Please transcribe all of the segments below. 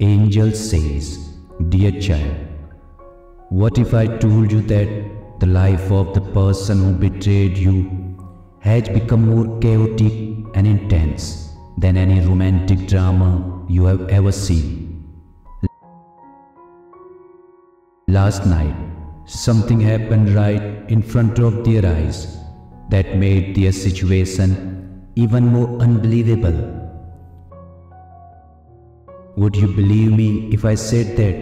Angel says, "Dear child, what if I told you that the life of the person who betrayed you has become more chaotic and intense than any romantic drama you have ever seen? Last night, something happened right in front of their eyes that made their situation even more unbelievable. Would you believe me if I said that?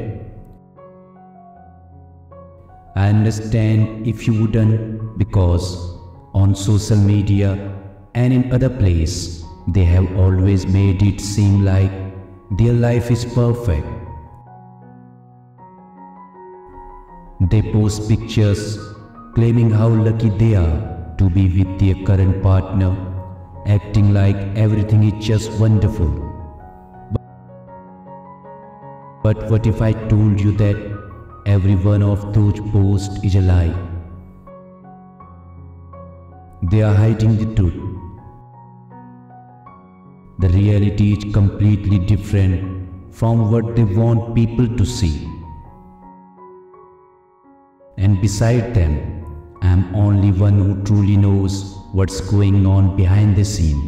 I understand if you wouldn't, because on social media and in other places they have always made it seem like their life is perfect. They post pictures claiming how lucky they are to be with their current partner, acting like everything is just wonderful. But what if I told you that every one of those posts is a lie? They are hiding the truth. The reality is completely different from what they want people to see. And beside them, I am only one who truly knows what's going on behind the scene.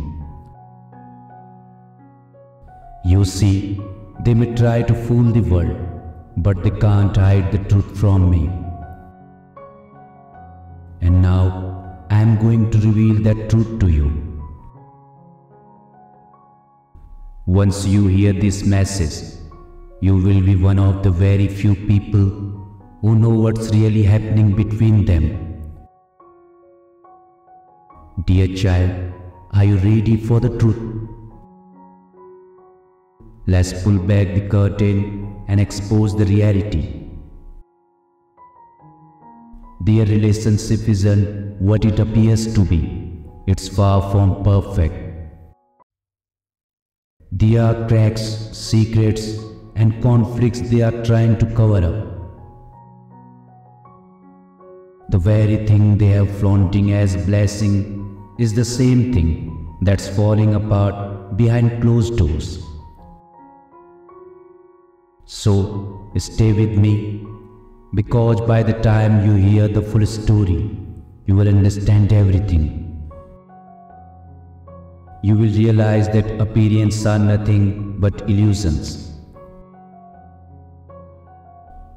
You see, they may try to fool the world, but they can't hide the truth from me. And now I am going to reveal that truth to you. Once you hear this message, you will be one of the very few people who know what's really happening between them. Dear child, are you ready for the truth? Let's pull back the curtain and expose the reality. Their relationship isn't what it appears to be. It's far from perfect. There are cracks, secrets, and conflicts they are trying to cover up. The very thing they are flaunting as blessing is the same thing that's falling apart behind closed doors. So stay with me, because by the time you hear the full story, you will understand everything. You will realize that appearances are nothing but illusions.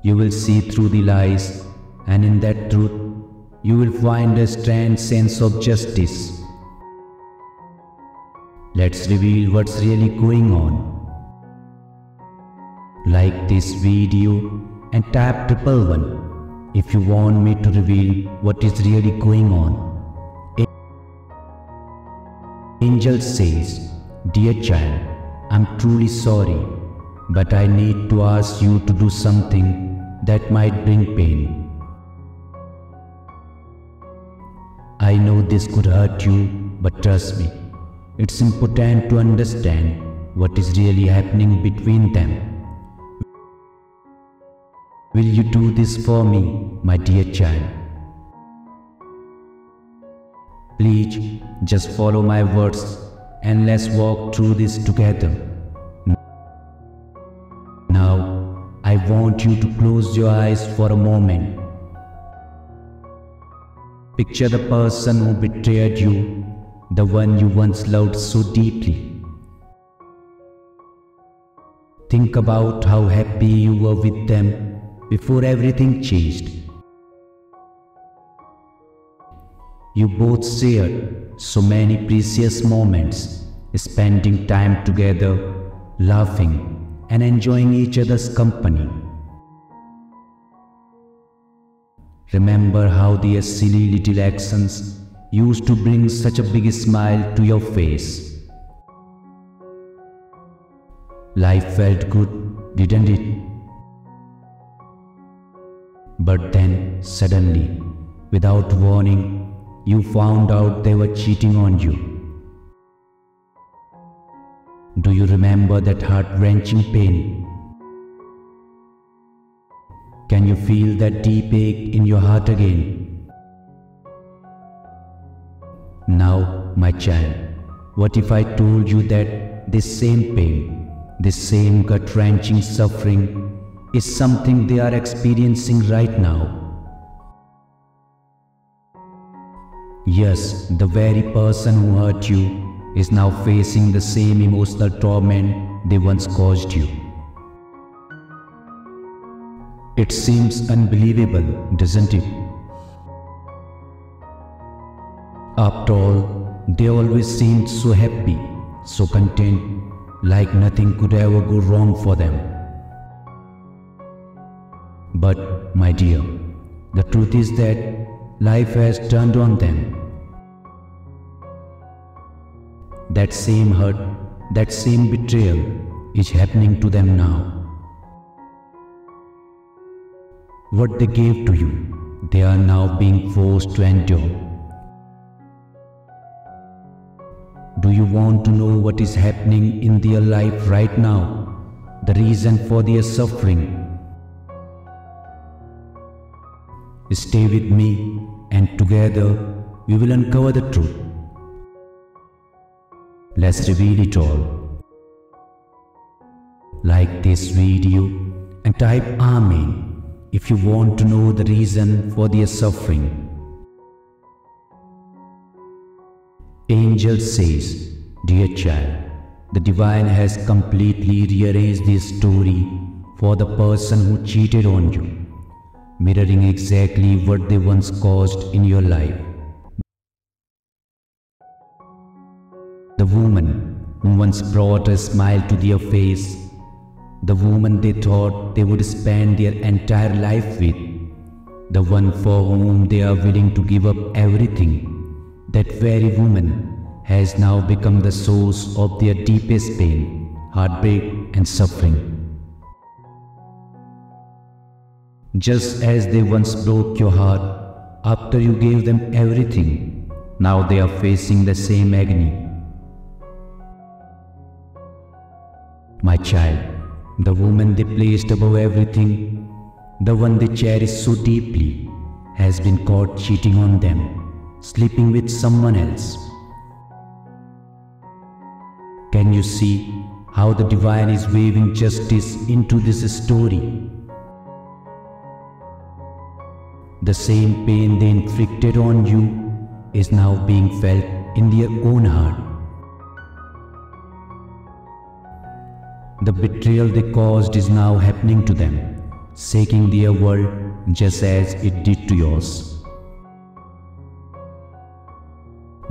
You will see through the lies, and in that truth, you will find a strange sense of justice. Let's reveal what's really going on. Like this video and tap 111 if you want me to reveal what is really going on. Angel says, "Dear child, I'm truly sorry, but I need to ask you to do something that might bring pain. I know this could hurt you, but trust me, it's important to understand what is really happening between them. Will you do this for me, my dear child? Please, just follow my words and let's walk through this together. Now, I want you to close your eyes for a moment. Picture the person who betrayed you, the one you once loved so deeply. Think about how happy you were with them before everything changed. You both shared so many precious moments, spending time together, laughing and enjoying each other's company. Remember how their silly little actions used to bring such a big smile to your face. Life felt good, didn't it? But then, suddenly, without warning, you found out they were cheating on you. Do you remember that heart-wrenching pain? Can you feel that deep ache in your heart again? Now, my child, what if I told you that this same pain, This same gut-wrenching suffering is something they are experiencing right now. Yes, the very person who hurt you is now facing the same emotional torment they once caused you. It seems unbelievable, doesn't it? After all, they always seemed so happy, so content, like nothing could ever go wrong for them. But, my dear, the truth is that life has turned on them. That same hurt, that same betrayal is happening to them now. What they gave to you, they are now being forced to endure. Do you want to know what is happening in their life right now? The reason for their suffering? Stay with me, and together we will uncover the truth. Let's reveal it all. Like this video and type Amen if you want to know the reason for their suffering. Angel says, "Dear child, the divine has completely rearranged this story for the person who cheated on you, mirroring exactly what they once caused in your life. The woman who once brought a smile to their face, the woman they thought they would spend their entire life with, the one for whom they are willing to give up everything, that very woman has now become the source of their deepest pain, heartbreak and suffering. Just as they once broke your heart after you gave them everything, now they are facing the same agony. My child, the woman they placed above everything, the one they cherished so deeply, has been caught cheating on them, sleeping with someone else. Can you see how the divine is weaving justice into this story? The same pain they inflicted on you is now being felt in their own heart. The betrayal they caused is now happening to them, shaking their world just as it did to yours.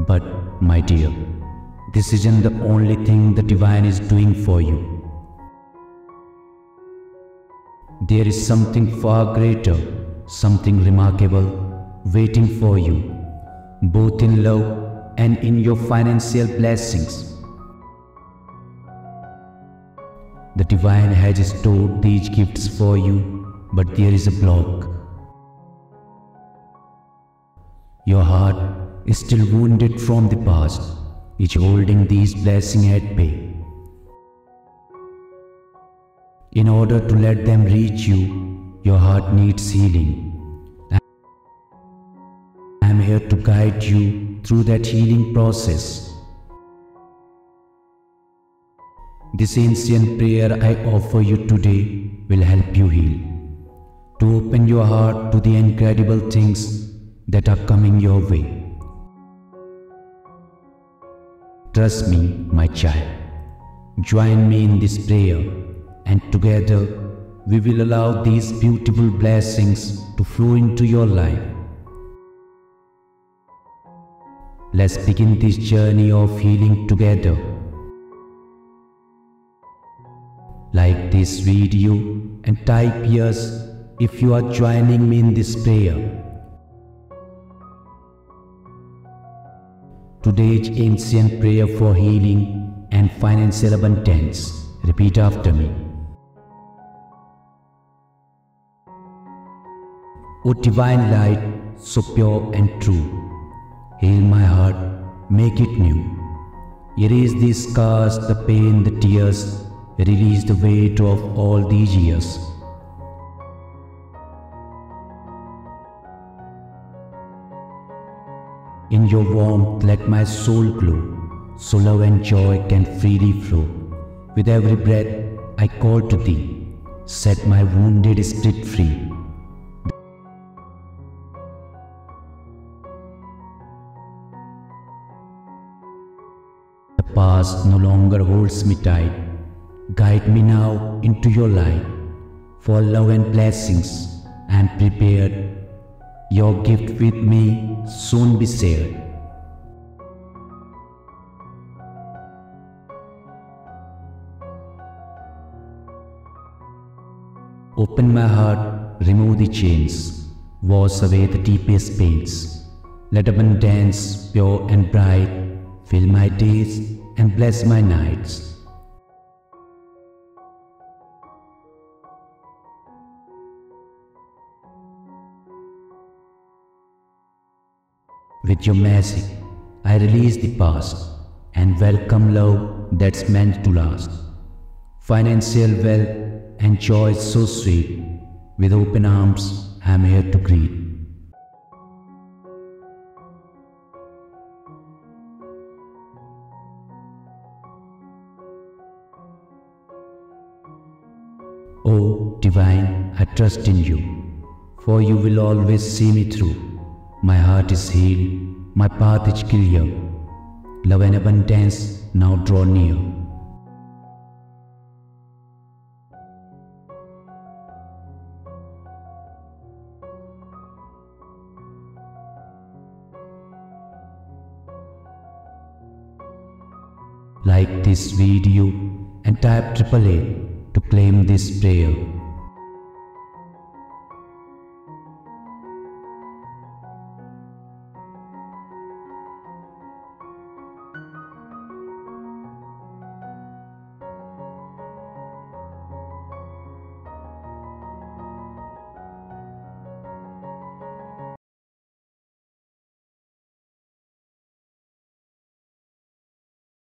But, my dear, this isn't the only thing the divine is doing for you. There is something far greater, something remarkable waiting for you, both in love and in your financial blessings. The divine has stored these gifts for you, but there is a block. Your heart is still wounded from the past, is holding these blessings at bay. In order to let them reach you, your heart needs healing. I am here to guide you through that healing process. This ancient prayer I offer you today will help you heal, to open your heart to the incredible things that are coming your way. Trust me, my child. Join me in this prayer, and together we will allow these beautiful blessings to flow into your life. Let's begin this journey of healing together. Like this video and type yes if you are joining me in this prayer. Today's ancient prayer for healing and financial abundance. Repeat after me. O divine light, so pure and true, heal my heart, make it new. Erase the scars, the pain, the tears, release the weight of all these years. In your warmth let my soul glow, so love and joy can freely flow. With every breath I call to thee, set my wounded spirit free. The past no longer holds me tight. Guide me now into your light. For love and blessings I am prepared. Your gift with me soon be shared. Open my heart, remove the chains, wash away the deepest pains. Let abundance, pure and bright, fill my days and bless my nights. With your magic, I release the past and welcome love that's meant to last. Financial wealth and joy so sweet, with open arms I am here to greet. O Divine, I trust in you, for you will always see me through. My heart is healed, my path is clear. Love and abundance now draw near. Like this video and type 888 to claim this prayer.